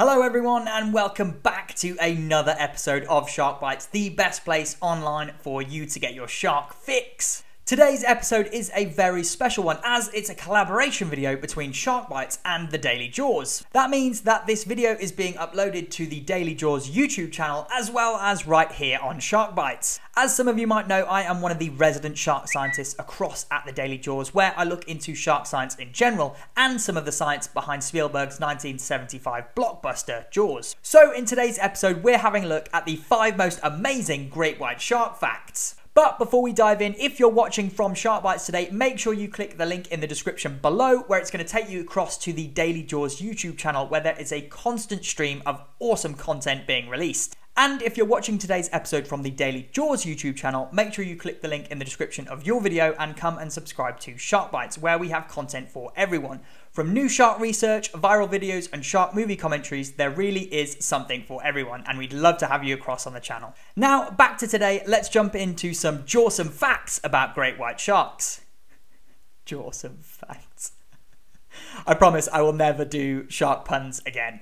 Hello everyone and welcome back to another episode of Shark Bytes, the best place online for you to get your shark fix. Today's episode is a very special one as it's a collaboration video between Shark Bytes and The Daily Jaws. That means that this video is being uploaded to The Daily Jaws YouTube channel as well as right here on Shark Bytes. As some of you might know, I am one of the resident shark scientists across at The Daily Jaws, where I look into shark science in general and some of the science behind Spielberg's 1975 blockbuster, Jaws. So in today's episode, we're having a look at the 5 most amazing great white shark facts. But before we dive in, if you're watching from Shark Bytes today, make sure you click the link in the description below where it's going to take you across to the Daily Jaws YouTube channel where there is a constant stream of awesome content being released. And if you're watching today's episode from the Daily Jaws YouTube channel, make sure you click the link in the description of your video and come and subscribe to Shark Bytes, where we have content for everyone. From new shark research, viral videos, and shark movie commentaries, there really is something for everyone, and we'd love to have you across on the channel. Now, back to today, let's jump into some jawsome facts about great white sharks. Jawsome facts. I promise I will never do shark puns again.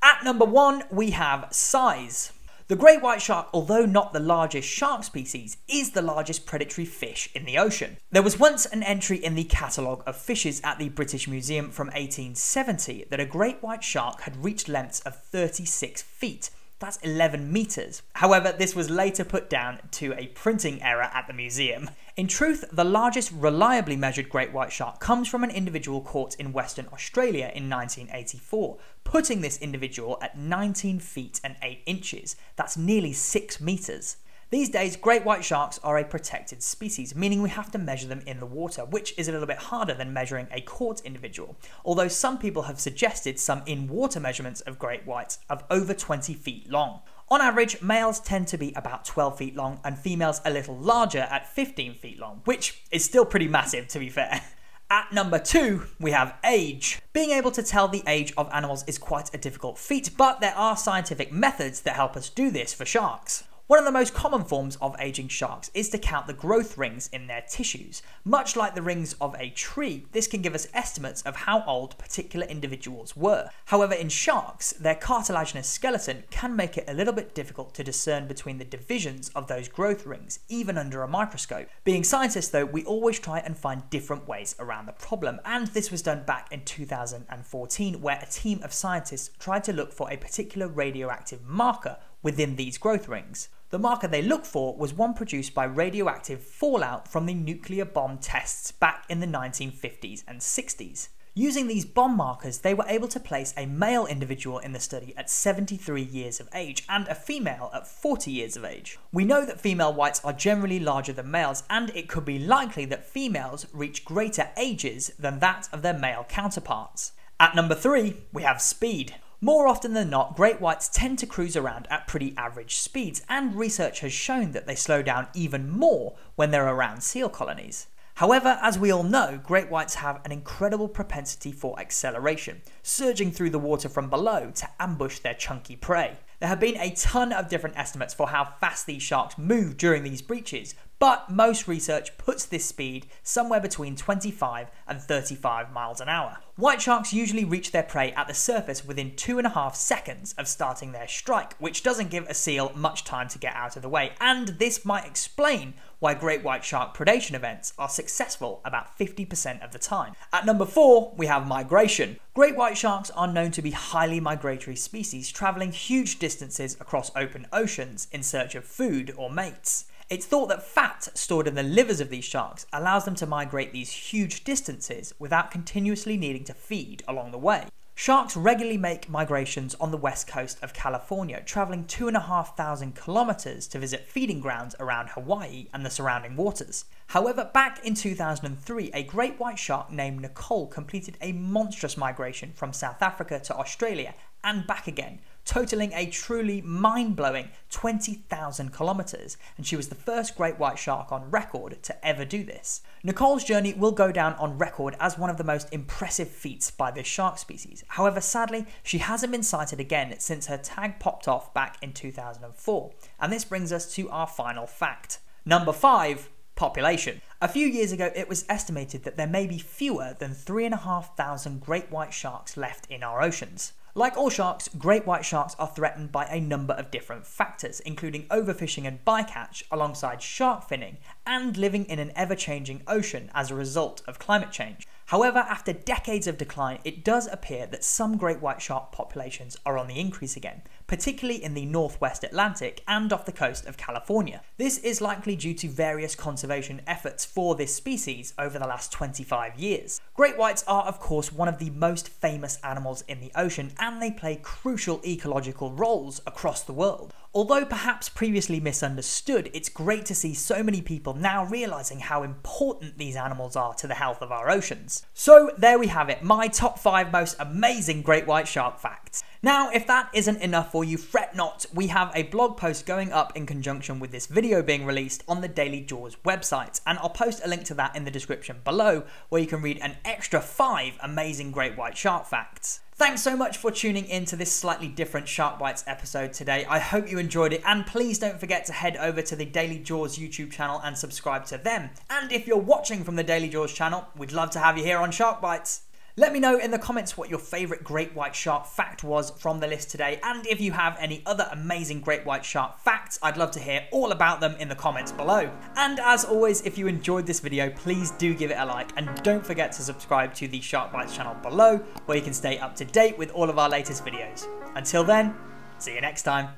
At number 1, we have size. The great white shark, although not the largest shark species, is the largest predatory fish in the ocean. There was once an entry in the catalogue of fishes at the British Museum from 1870 that a great white shark had reached lengths of 36 feet. That's 11 metres. However, this was later put down to a printing error at the museum. In truth, the largest reliably measured great white shark comes from an individual caught in Western Australia in 1984, putting this individual at 19 feet and 8 inches. That's nearly 6 metres. These days, great white sharks are a protected species, meaning we have to measure them in the water, which is a little bit harder than measuring a caught individual, although some people have suggested some in-water measurements of great whites of over 20 feet long. On average, males tend to be about 12 feet long and females a little larger at 15 feet long, which is still pretty massive to be fair. At number 2, we have age. Being able to tell the age of animals is quite a difficult feat, but there are scientific methods that help us do this for sharks. One of the most common forms of aging sharks is to count the growth rings in their tissues. Much like the rings of a tree, this can give us estimates of how old particular individuals were. However, in sharks, their cartilaginous skeleton can make it a little bit difficult to discern between the divisions of those growth rings, even under a microscope. Being scientists though, we always try and find different ways around the problem, and this was done back in 2014 where a team of scientists tried to look for a particular radioactive marker within these growth rings. The marker they looked for was one produced by radioactive fallout from the nuclear bomb tests back in the 1950s and 60s. Using these bomb markers, they were able to place a male individual in the study at 73 years of age and a female at 40 years of age. We know that female whites are generally larger than males, and it could be likely that females reach greater ages than that of their male counterparts. At number 3, we have speed. More often than not, great whites tend to cruise around at pretty average speeds, and research has shown that they slow down even more when they're around seal colonies. However, as we all know, great whites have an incredible propensity for acceleration, surging through the water from below to ambush their chunky prey. There have been a ton of different estimates for how fast these sharks move during these breaches, but most research puts this speed somewhere between 25 and 35 miles an hour. White sharks usually reach their prey at the surface within 2.5 seconds of starting their strike, which doesn't give a seal much time to get out of the way, and this might explain why great white shark predation events are successful about 50% of the time. At number 4, we have migration. Great white sharks are known to be highly migratory species, travelling huge distances across open oceans in search of food or mates. It's thought that fat stored in the livers of these sharks allows them to migrate these huge distances without continuously needing to feed along the way. Sharks regularly make migrations on the west coast of California, travelling 2,500 kilometres to visit feeding grounds around Hawaii and the surrounding waters. However, back in 2003, a great white shark named Nicole completed a monstrous migration from South Africa to Australia and back again, totaling a truly mind-blowing 20,000 kilometres, and she was the first great white shark on record to ever do this. Nicole's journey will go down on record as one of the most impressive feats by this shark species. However, sadly, she hasn't been sighted again since her tag popped off back in 2004. And this brings us to our final fact. Number 5, population. A few years ago, it was estimated that there may be fewer than 3,500 great white sharks left in our oceans. Like all sharks, great white sharks are threatened by a number of different factors, including overfishing and bycatch alongside shark finning, and living in an ever-changing ocean as a result of climate change. However, after decades of decline, it does appear that some great white shark populations are on the increase again, particularly in the northwest Atlantic and off the coast of California. This is likely due to various conservation efforts for this species over the last 25 years. Great whites are, of course, one of the most famous animals in the ocean, and they play crucial ecological roles across the world. Although perhaps previously misunderstood, it's great to see so many people now realizing how important these animals are to the health of our oceans. So there we have it, my top 5 most amazing great white shark facts. Now, if that isn't enough for you, fret not, we have a blog post going up in conjunction with this video being released on the Daily Jaws website, and I'll post a link to that in the description below, where you can read an extra 5 amazing great white shark facts. Thanks so much for tuning in to this slightly different Shark Bytes episode today. I hope you enjoyed it, and please don't forget to head over to the Daily Jaws YouTube channel and subscribe to them. And if you're watching from the Daily Jaws channel, we'd love to have you here on Shark Bytes. Let me know in the comments what your favourite great white shark fact was from the list today, and if you have any other amazing great white shark facts, I'd love to hear all about them in the comments below. And as always, if you enjoyed this video, please do give it a like, and don't forget to subscribe to the Shark Bytes channel below, where you can stay up to date with all of our latest videos. Until then, see you next time.